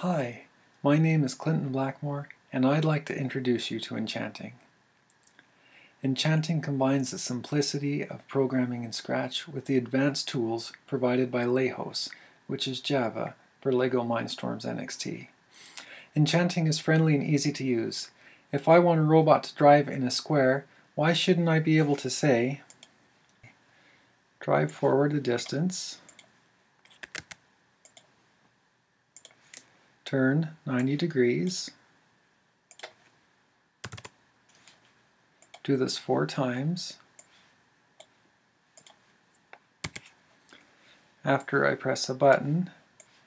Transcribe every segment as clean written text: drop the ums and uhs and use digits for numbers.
Hi, my name is Clinton Blackmore, and I'd like to introduce you to Enchanting. Enchanting combines the simplicity of programming in Scratch with the advanced tools provided by Lejos, which is Java for LEGO Mindstorms NXT. Enchanting is friendly and easy to use. If I want a robot to drive in a square, why shouldn't I be able to say, drive forward a distance, turn 90 degrees, do this 4 times. After I press a button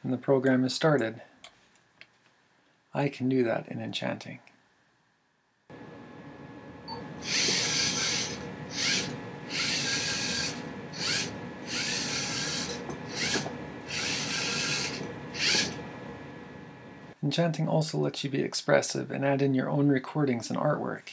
and the program is started. I can do that in Enchanting. Enchanting also lets you be expressive and add in your own recordings and artwork.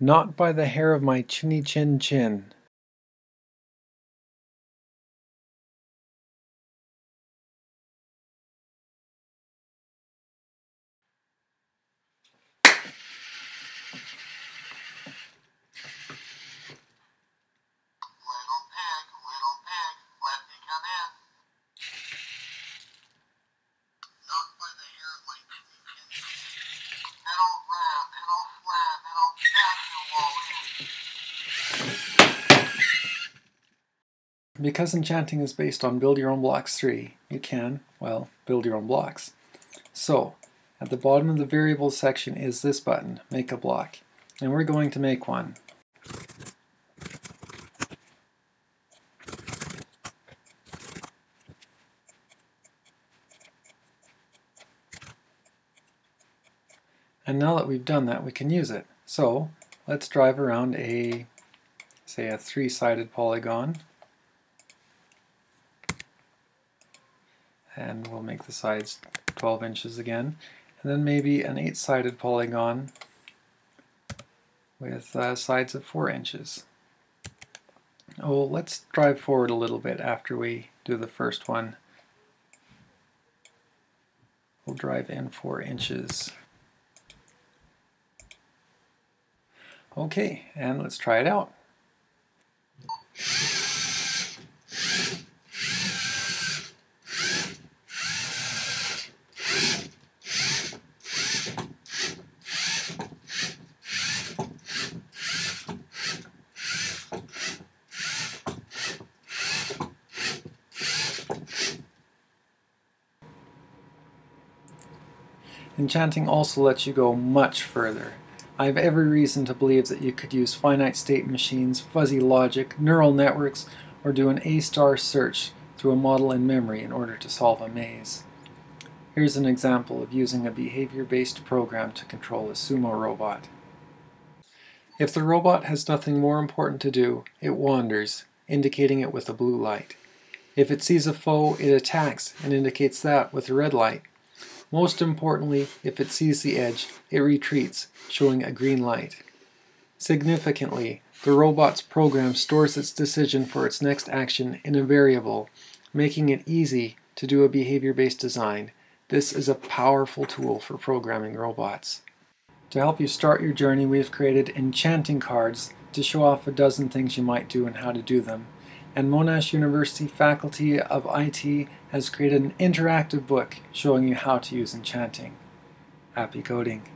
Not by the hair of my chinny chin chin. Because Enchanting is based on Build Your Own Blocks 3, you can, well, build your own blocks. So, at the bottom of the variables section is this button, Make a Block, and we're going to make one. And now that we've done that, we can use it. So, let's drive around a, say, a 3-sided polygon. And we'll make the sides 12 inches again. And then maybe an 8-sided polygon with sides of 4 inches. Oh, let's drive forward a little bit after we do the first one. We'll drive in 4 inches. Okay, and let's try it out. Enchanting also lets you go much further. I have every reason to believe that you could use finite state machines, fuzzy logic, neural networks, or do an A-star search through a model in memory in order to solve a maze. Here's an example of using a behavior-based program to control a sumo robot. If the robot has nothing more important to do, it wanders, indicating it with a blue light. If it sees a foe, it attacks and indicates that with a red light. Most importantly, if it sees the edge, it retreats, showing a green light. Significantly, the robot's program stores its decision for its next action in a variable, making it easy to do a behavior-based design. This is a powerful tool for programming robots. To help you start your journey, we have created Enchanting cards to show off a dozen things you might do and how to do them. And Monash University Faculty of IT has created an interactive book showing you how to use Enchanting. Happy coding!